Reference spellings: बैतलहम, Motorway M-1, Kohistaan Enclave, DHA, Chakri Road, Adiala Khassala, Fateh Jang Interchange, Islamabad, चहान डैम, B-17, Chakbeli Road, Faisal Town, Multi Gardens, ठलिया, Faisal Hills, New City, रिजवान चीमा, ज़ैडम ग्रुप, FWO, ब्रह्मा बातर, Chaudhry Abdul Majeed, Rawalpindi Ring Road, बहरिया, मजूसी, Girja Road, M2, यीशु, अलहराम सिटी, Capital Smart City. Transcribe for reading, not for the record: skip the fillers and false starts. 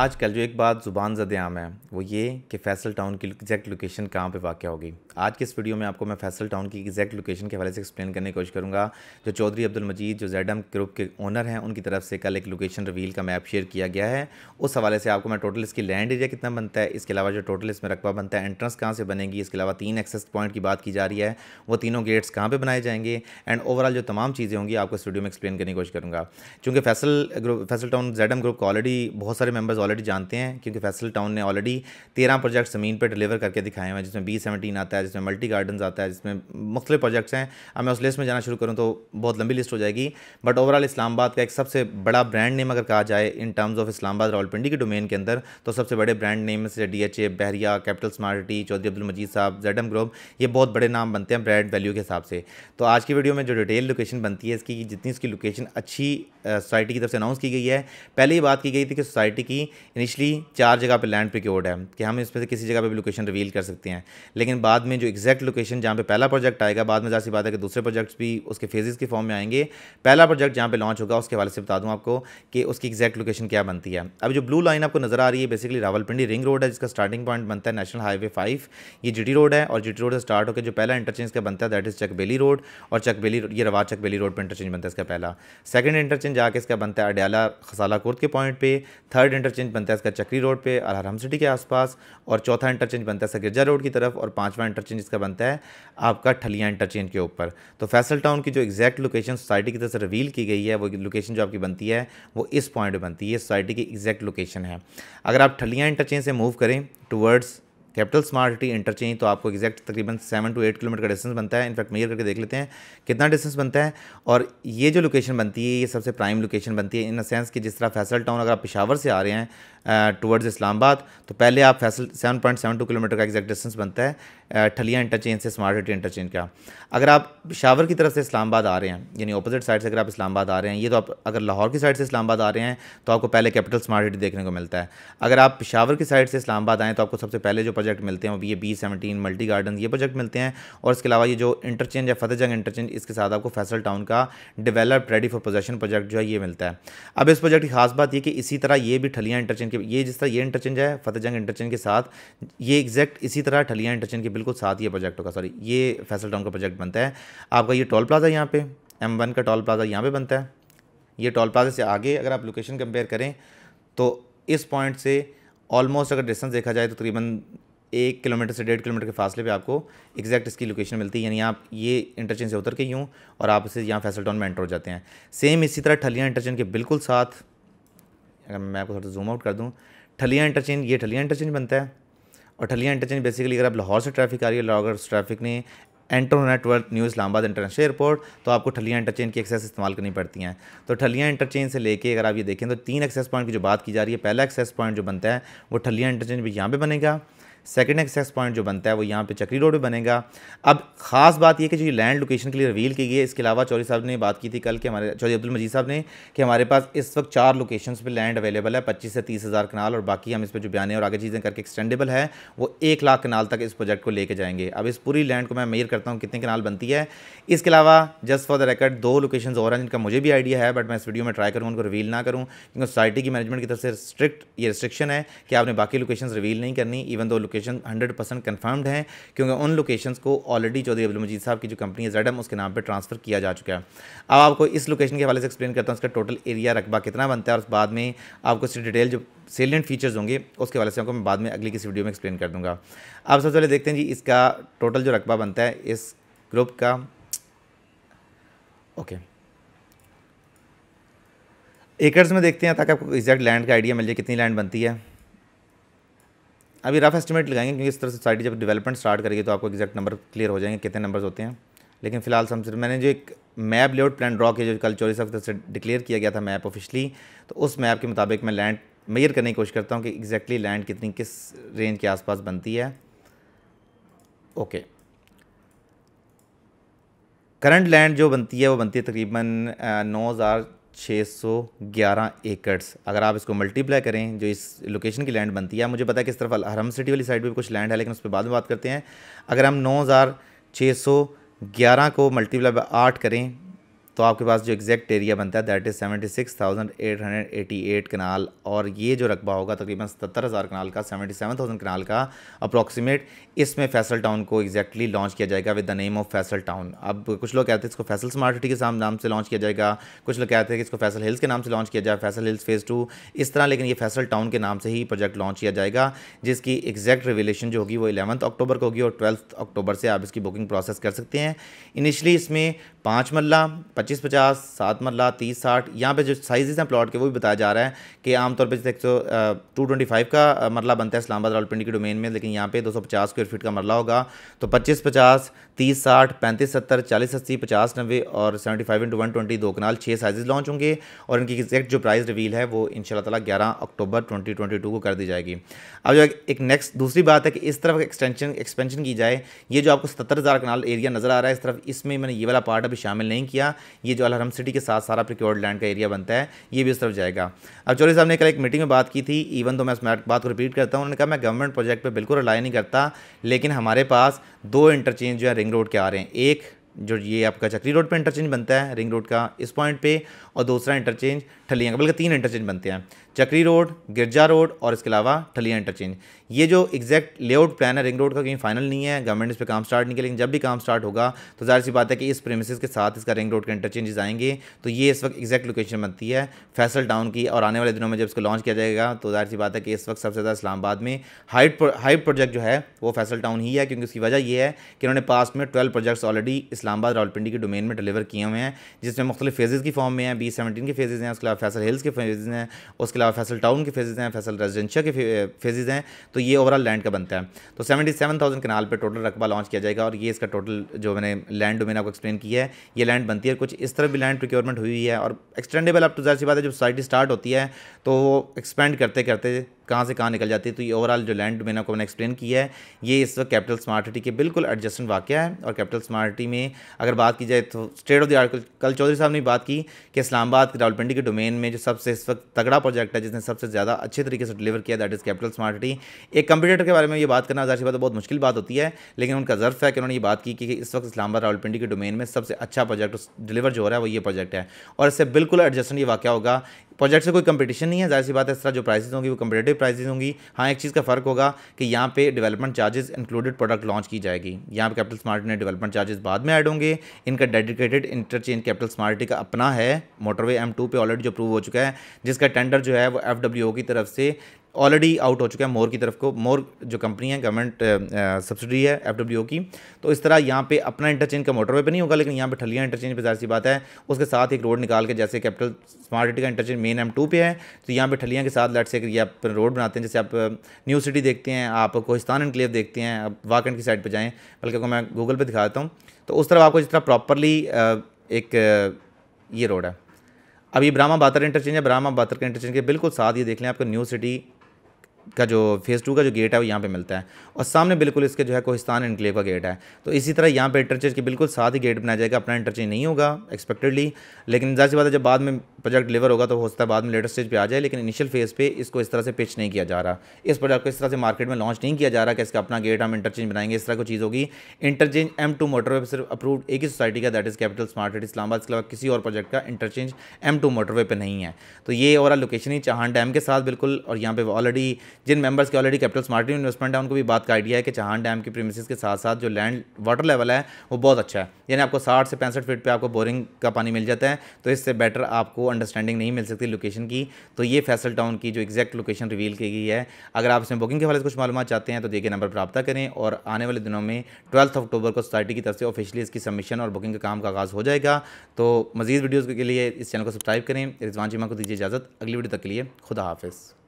आजकल जो एक बात ज़ुबान ज़द आम है वो ये कि फैसल टाउन की एग्जैक्ट लोकेशन कहाँ पे वाक़ होगी। आज के इस वीडियो में आपको मैं फैसल टाउन की एग्जैक्ट लोकेशन के हवाले से एक्सप्लेन करने की कोशिश करूँगा। जो चौधरी अब्दुल मजीद जो ज़ैडम ग्रुप के ओनर हैं उनकी तरफ से कल एक लोकेशन रिवील का मैप शेयर किया गया है। उस हवाले से आपको मैं टोटल इसकी लैंड एरिया कितना बनता है, इसके अलावा जो टोटल इसमें रकबा बनता है, एंट्रेंस कहाँ से बनेगी, इसके अलावा 3 एक्सेस पॉइंट की बात की जा रही है, वो तीनों गेट्स कहाँ पर बनाए जाएंगे, एंड ओवरऑल जो तमाम चीज़ें होंगी आपको इस वीडियो में एक्सप्लेन करने की कोशिश करूँगा। चूँकि फैसल टाउन ज़ैडम ग्रुप को ऑलरेडी बहुत सारे मेंबर्स ऑलरेडी जानते हैं, क्योंकि फैसल टाउन ने ऑलरेडी 13 प्रोजेक्ट्स ज़मीन पर डिलीवर करके दिखाए हैं, जिसमें B17 आता है, जिसमें मल्टी गार्डन्स आता है, जिसमें मुख्तलिफ प्रोजेक्ट्स हैं। अब मैं उस लिस्ट में जाना शुरू करूँ तो बहुत लंबी लिस्ट हो जाएगी, बट ओवरऑल इस्लामाबाद का एक सबसे बड़ा ब्रांड नेम अगर कहा जाए in terms of Islamabad Rawalpindi के डोमेन के अंदर, तो सबसे बड़े ब्रांड नेम से DHA, बहरिया, capital smart city, Chaudhry Abdul Majeed sahab, ज़ैडम ग्रुप, ये बहुत बड़े नाम बनते हैं ब्रांड वैल्यू के हिसाब से। तो आज की वीडियो में जो डिटेल लोकेशन बनती है इसकी, जितनी इसकी लोकेशन अच्छी सोसाइटी की तरफ से अनाउंस की गई है, पहले ही बात की गई थी कि सोसाइटी की इनिशियली 4 जगह पे लैंड प्रोक्योर्ड है कि हम इसमें से किसी जगह पे भी लोकेशन रिवील कर सकते हैं, लेकिन बाद में जो एग्जैक्ट लोकेशन जहाँ पे पहला प्रोजेक्ट आएगा, बाद में जैसी बात है कि दूसरे प्रोजेक्ट्स भी उसके फेजेस के फॉर्म में आएंगे, पहला प्रोजेक्ट जहाँ पे लॉन्च होगा उसके हवाले से बता दूँ आपको कि उसकी एग्जैक्ट लोकेशन क्या बनती है। अब जो ब्लू लाइन आपको नजर आ रही है बेसिकली रावलपिंडी रिंग रोड है, जिसका स्टार्टिंग पॉइंट बनता है नेशनल हाईवे 5, ये GT रोड है, और GT रोड से स्टार्ट होकर जो पहला इंटरचेंज का बनता है दैट इज़ चकबेली रोड, और चकबेली ये रवा चकबेली रोड पर इंटरचेंज बनता है इसका पहला। सेकेंड इंटरचेंज जाके इसका बनता है अडियाला खसाला कुर्द के पॉइंट पे, थर्ड इंटरचेंज बनता है इसका चक्री रोड पे अलहराम सिटी के आसपास, और चौथा इंटरचेंज बनता है इसका गिरजा रोड की तरफ, और 5वां इंटरचेंज इसका बनता है आपका ठलिया इंटरचेंज के ऊपर। तो फैसल टाउन की जो एग्जैक्ट लोकेशन सोसाइटी की तरफ से रिवील की गई है, वो लोकेशन जो आपकी बनती है वो इस पॉइंट पर बनती है, सोसाइटी की एग्जैक्ट लोकेशन है। अगर आप ठलिया इंटरचेंज से मूव करें towards capital smart city interchange तो आपको एग्जैक्ट तकरीबन 7 से 8 किलोमीटर का डिस्टेंस बनता है। इनफैक्ट मेजर करके देख लेते हैं कितना डिस्टेंस बनता है, और ये जो लोकेशन बनती है ये सबसे प्राइम लोकेशन बनती है इन द सेंस कि जिस तरह फैसल टाउन अगर आप पेशावर से आ रहे हैं टुवर्ड्स इस्लामाबाद तो पहले आप फैसल 7.72 किलोमीटर का एग्जैक्ट डिस्टेंस बनता है ठलिया इंटरचेंज से स्मार्ट सिटी इंटरचेंज का। अगर आप पेशावर की तरफ से इस्लामाबाद आ रहे हैं यानी अपोजिट साइड से अगर आप इस्लामाबाद आ रहे हैं, ये तो आप अगर लाहौर की साइड से इस्लामाबाद आ रहे हैं तो आपको पहले कैपिटल स्मार्ट सिटी देखने को मिलता है। अगर आप पेशावर की साइड से इस्लामाबाद आएँ तो आपको सबसे पहले जो प्रोजेक्ट मिलते हैं वो ये B17, मल्टी गार्डन, ये प्रोजेक्ट मिलते हैं, और इसके अलावा ये जो इंटरचेंज है फतेह जंग इंटरचेंज इसके साथ आपको फैसल टाउन का developed ready for possession project जो है ये मिलता है। अब इस प्रोजेक्ट की खास बात ये कि इसी तरह ये भी ठलिया इंटरचेंज ये जिस तरह ये इंटरचेंज है फतेह जंग इंटरचेंज के साथ, ये एग्जैक्ट इसी तरह ठलिया इंटरचेंज के बिल्कुल साथ ये प्रोजेक्ट होगा, सॉरी ये फैसल टाउन का प्रोजेक्ट बनता है। आपका ये टोल प्लाजा यहाँ पे M1 का टोल प्लाजा यहाँ पे बनता है। ये टोल प्लाजा से आगे अगर आप लोकेशन कंपेयर करें तो इस पॉइंट से ऑलमोस्ट अगर डिस्टेंस देखा जाए तो तकरीबन 1 से 1.5 किलोमीटर के फासले पे आपको एग्जैक्ट इसकी लोकेशन मिलती है, यानी आप ये इंटरचेंज से उतर के यूँ और आप इसे यहाँ फैसल टाउन में एंटर हो जाते हैं। सेम इसी तरह ठलिया इंटरचेंज के बिल्कुल साथ अगर मैं आपको थोड़ा सा जूम आउट कर दूं ठलिया इंटरचेंज, ये ठलिया इंटरचेंज बनता है, और ठलिया इंटरचेंज बेसिकली अगर आप लाहौर से ट्रैफिक आ रही है, लाहौर से ट्रैफिक ने एंटर होना है toward new Islamabad international airport तो आपको ठलिया इंटरचेंज की एक्सेस इस्तेमाल करनी पड़ती हैं। तो ठलिया इंटरचेंज से लेके अगर आप ये देखें तो 3 एक्सेस पॉइंट की जो बात की जा रही है, पहला एक्सेस पॉइंट जो बनता है वो ठलिया इंटरचेंज भी यहाँ पर बनेगा, सेकंड एक्सेस पॉइंट जो बनता है वो यहाँ पे चक्री रोड पे बनेगा। अब खास बात यह कि जो ये लैंड लोकेशन के लिए रिवील की गई है, इसके अलावा चौधरी साहब ने बात की थी कल के हमारे चौधरी अब्दुल मजीद साहब ने कि हमारे पास इस वक्त 4 लोकेशंस पे लैंड अवेलेबल है 25 से 30 हज़ार कनाल, और बाकी हम इस पर जो बयान और आगे चीज़ें करके एक्सटेंडेबल है वो 1 लाख कनाल तक इस प्रोजेक्ट को लेके जाएंगे। अब इस पूरी लैंड को मैं मेयर करता हूँ कितने कनाल बनती है। इसके अलावा just for the record 2 location और हैं जिनका मुझे भी आइडिया है बट मैं इस वीडियो में ट्राई करूँ उनको रिवील ना करूँ, क्योंकि सोसाइटी की मैनेजमेंट की तरफ से स्ट्रिक्ट ये रिस्ट्रिक्शन है कि आपने बाकी लोकेशन रिवील नहीं करनी, इवन दो लोकेशन 100% कन्फर्म्ड हैं क्योंकि उन लोकेशंस को ऑलरेडी चौधरी अब्दुल मजीद साहब की जो कंपनी है ज़ैडम उसके नाम पे ट्रांसफ़र किया जा चुका है। अब आपको इस लोकेशन के हवाले से एक्सप्लेन करता हूँ इसका टोटल एरिया रकबा कितना बनता है, और बाद में आपको इसकी डिटेल जो सेलिएंट फीचर्स होंगे उसके हवाले से आपको मैं बाद में अगली किसी वीडियो में एक्सप्लेन कर दूँगा। आप सबसे पहले देखते हैं जी इसका टोटल जो रकबा बनता है इस ग्रुप का। ओके एकर्स में देखते हैं ताकि आपको एग्जैक्ट लैंड का आइडिया मिल जाए कितनी लैंड बनती है। अभी रफ एस्टिमेट लगाएंगे क्योंकि इस तरह से सोसाइटी जब डेवलपमेंट स्टार्ट करेगी तो आपको एग्जैक्ट नंबर क्लियर हो जाएंगे कितने नंबर्स होते हैं, लेकिन फिलहाल समझ मैंने जो एक मैप लेआउट प्लान ड्रॉ किया जो कल चौरी साहब से डिक्लेयर किया गया था मैप ऑफिशियली, तो उस मैप के मुताबिक मैं लैंड मेजर करने की कोशिश करता हूँ कि एग्जैक्टली लैंड कितनी किस रेंज के आसपास बनती है। ओके करंट लैंड जो बनती है वो बनती है तकरीबन 9,611 एकड़्स। अगर आप इसको मल्टीप्लाई करें जो इस लोकेशन की लैंड बनती है, मुझे पता है कि इस तरफ अलहराम सिटी वाली साइड पर कुछ लैंड है लेकिन उस पर बाद में बात करते हैं। अगर हम 9,611 को मल्टीप्लाई बाय 8 करें तो आपके पास जो एग्जैक्ट एरिया बनता है दैट इज़ 76,888 कनाल, और ये जो रकबा होगा तकरीबन 70,000 कनाल का, 77,000 कनाल का अप्रॉक्सीमेट इसमें फैसल टाउन को एग्जैक्टली लॉन्च किया जाएगा with the name of Faisal town. अब कुछ लोग कहते हैं इसको फैसल स्मार्ट सिटी के नाम से लॉन्च किया जाएगा, कुछ लोग कहते हैं कि इसको फैसल हिल्स के नाम से लॉन्च किया जाए, फैसल हिल्स फेज़ 2 इस तरह, लेकिन ये फैसल टाउन के नाम से ही प्रोजेक्ट लॉन्च किया जाएगा जिसकी एग्जैक्ट रिवलेशन जो होगी वो 11 अक्टूबर को होगी और 12 अक्टूबर से आप इसकी बुकिंग प्रोसेस कर सकते हैं। इनिशियली इसमें 5 मरला, 25-50, 7 मरला, 30-60, यहाँ पे जो साइजेस हैं प्लॉट के वो भी बताया जा रहा है कि आमतौर पे जैसे 225 का मरला बनता है इस्लामाबाद रावलपिंडी के डोमेन में, लेकिन यहाँ पे 250 स्क्वायर फीट का मरला होगा। तो 25-50, 30-60, 35-70, 40-80, 50-90 और 75x120 दो कनाल 6 साइजेस लॉन्च होंगे और इनकी एग्जैक्ट जो प्राइस रिवील है वो इंशाल्लाह ताला 11 अक्टूबर 2022 को कर दी जाएगी। अब जो एक नेक्स्ट दूसरी बात है कि इस तरफ एक्सपेंशन की जाए, ये जो आपको 70,000 कनाल एरिया नज़र आ रहा है इस तरफ, इसमें मैंने ये वाला पार्ट अभी शामिल नहीं किया, ये जो अलहरम सिटी के साथ सारा प्रिक्योर्ड लैंड का एरिया बनता है ये भी उस तरफ जाएगा। अब चौधरी साहब ने कल एक मीटिंग में बात की थी, इवन तो मैं इस बात को रिपीट करता हूँ, उन्होंने कहा मैं गवर्नमेंट प्रोजेक्ट पे बिल्कुल रिलाई नहीं करता, लेकिन हमारे पास 2 इंटरचेंज जो है रिंग रोड के आ रहे हैं, एक जो ये आपका चक्री रोड पे इंटरचेंज बनता है रिंग रोड का इस पॉइंट पे, और दूसरा इंटरचेंज ठलियाँ का, बल्कि 3 इंटरचेंज बनते हैं, चक्री रोड, गिरजा रोड और इसके अलावा ठलियाँ इंटरचेंज। ये जो एग्जैक्ट लेआउट प्लान है रिंग रोड का कहीं फाइनल नहीं है, गवर्नमेंट इस पे काम स्टार्ट नहीं किया, लेकिन जब भी काम स्टार्ट होगा तो जाहिर सी बात है कि इस प्रेमिसेस के साथ इसका रिंग रोड के इंटरचेंजेस आएंगे। तो ये इस वक्त एग्जैक्ट लोकेशन बनती है फैसल टाउन की, और आने वाले दिनों में जब इसको लॉन्च किया जाएगा तो जाहिर सी बात है कि इस वक्त सबसे ज़्यादा इस्लामाबाद में हाइट प्रोजेक्ट जो है वो फैसल टाउन ही है, क्योंकि उसकी वजह यह है कि उन्होंने पास में 12 प्रोजेक्ट्स ऑलरेडी इस्लामाबाद रावलपिंडी के डोमेन में डिलीवर किए हुए हैं, जिसमें मुख्तलिफ फेजेज़ की फॉर्म में हैं, B17 के फेजेज़ हैं, उसके अलावा फैसल हिल्स के फेजेज़ हैं, उसके अलावा फैसल टाउन के फेजेज़ हैं, फैसल रेजिडेंशियल के फेजेज़ हैं। तो ये ओवरऑल लैंड का बनता है। तो 77,000 कनाल पे टोटल रकबा लॉन्च किया जाएगा और ये इसका टोटल जो मैंने लैंड डोमेन आपको एक्सप्लेन किया है ये लैंड बनती है। कुछ इस तरह भी लैंड प्रिक्योरमेंट हुई है और एक्सटेंडेबल अप टू जाहिर सी बात है जब सोसाइटी स्टार्ट होती है तो वो एक्सपेंड करते करते कहाँ से कहाँ निकल जाती है। तो ये ओवरऑल जो लैंड डोमेन को मैंने एक्सप्लेन किया है ये इस वक्त कैपिटल स्मार्ट सिटी के बिल्कुल एडजस्टेंट वाक़या है। और कैपिटल स्मार्ट सिटी में अगर बात की जाए तो स्टेट ऑफ द आर्ट, कल चौधरी साहब ने बात की कि इस्लामाबाद के रावलपिंडी के डोमेन में जो सबसे इस वक्त तगड़ा प्रोजेक्ट है जिसने सबसे ज़्यादा अच्छे तरीके से डिलीवर किया that is capital smart city. एक कंपटीटर के बारे में ये बात करना जाहिर सी बात है बहुत मुश्किल बात होती है, लेकिन उनका ज़र्फ है कि उन्होंने ये बात की कि इस वक्त इस्लामाबाद रावलपिंडी के डोमेन में सबसे अच्छा प्रोजेक्ट डिलीवर जो हो रहा है वो ये प्रोजेक्ट है और इससे बिल्कुल एडजस्टेंट ये वाक़या होगा। प्रोजेक्ट से कोई कंपटीशन नहीं है, जाहिर सी बात है इस तरह जो प्राइसेस होंगी वो कंपटीटिव प्राइसेस होंगी। हाँ, एक चीज़ का फ़र्क होगा कि यहाँ पे development charges included product launch की जाएगी, यहाँ पे कैपिटल स्मार्ट ने डेवलपमेंट चार्जेस बाद में ऐड होंगे। इनका डेडिकेटेड इंटरचेंज कैपिटल स्मार्ट का अपना है, मोटरवे M2 पे ऑलरेडी जो अप्रूव हो चुका है, जिसका टेंडर जो है वो FWO की तरफ से ऑलरेडी आउट हो चुका है मोर की तरफ को। मोर जो कंपनी है गवर्नमेंट सब्सिडी है FWO की। तो इस तरह यहाँ पे अपना इंटरचेंज का मोटरवे पे नहीं होगा, लेकिन यहाँ पे ठलियाँ इंटरचेंज पे जाहिर सी बात है उसके साथ एक रोड निकाल के, जैसे कैपिटल स्मार्ट सिटी का इंटरचेंज मेन M2 पे है तो यहाँ पे ठलियाँ के साथ लेट से ये आप रोड बनाते हैं, जैसे आप न्यू सिटी देखते हैं, आप कोहिस्तान एनक्लेव देखते हैं, आप वाकंड की साइड पर जाएँ, बल्कि मैं गूगल पर दिखा देता हूँ। तो उस तरफ आपको जिस तरह प्रॉपरली एक ये रोड है। अब ये ब्रह्मा बातर इंटरचेंज है, ब्रह्मा बातर के इंटरचेंज के बिल्कुल साथ ये देख लें आपको न्यू सिटी का जो फेज़ 2 का जो गेट है वो यहाँ पे मिलता है और सामने बिल्कुल इसके जो है कोहिस्तान एनक्लेव का गेट है। तो इसी तरह यहाँ पे इंटरचेंज के बिल्कुल साथ ही गेट बनाया जाएगा, अपना इंटरचेंज नहीं होगा एक्सपेक्टेडली, लेकिन जाहिर सी बात है जब बाद में प्रोजेक्ट डिलीवर होगा तो हो सकता है बाद में लेटर स्टेज पे आ जाए, लेकिन इनिशियल फेज़ पे इसको इस तरह से पिच नहीं किया जा रहा, इस प्रोजेक्ट को इस तरह से मार्केट में लॉन्च नहीं किया जा रहा कि इसका अपना गेट हम इंटरचेंज बनाएंगे, इस तरह कोई चीज़ होगी। इंटरचेंज M2 मोटरवे पर सिर्फ अप्रूव्ड एक ही सोसाइटी का that is capital smart city Islamabad, के अलावा किसी और प्रोजेक्ट का इंटरचेंज M2 मोटरवे पर नहीं है। तो ये और लोकेशन ही चहान डैम के साथ बिल्कुल, और यहाँ पे ऑलरेडी जिन मेंबर्स के ऑलरेडी कैपिटल स्मार्ट इन्वेस्टमेंट है उनको भी बात का आइडिया है कि चहान डैम के प्रीमिसेस के साथ साथ जो लैंड वाटर लेवल है वो बहुत अच्छा है, यानी आपको 60 से 65 फीट पे आपको बोरिंग का पानी मिल जाता है। तो इससे बेटर आपको अंडरस्टैंडिंग नहीं मिल सकती लोकेशन की। तो ये फैसल टाउन की जो एग्जैक्ट लोकेशन रिवील की गई है। अगर आप इसमें बुकिंग के हवाले से कुछ मालूम चाहते हैं तो दिए गए नंबर पर रब्ता करें और आने वाले दिनों में 12 अक्टूबर को सोसाइटी की तरफ से ऑफिशियली इसकी सबमिशन और बुकिंग का काम का आगाज़ हो जाएगा। तो मज़ीद वीडियोज़ के लिए इस चैनल को सब्सक्राइब करें। रिजवान चीमा को दीजिए इजाज़त, अगली वीडियो तक के लिए खुदा हाफिज़।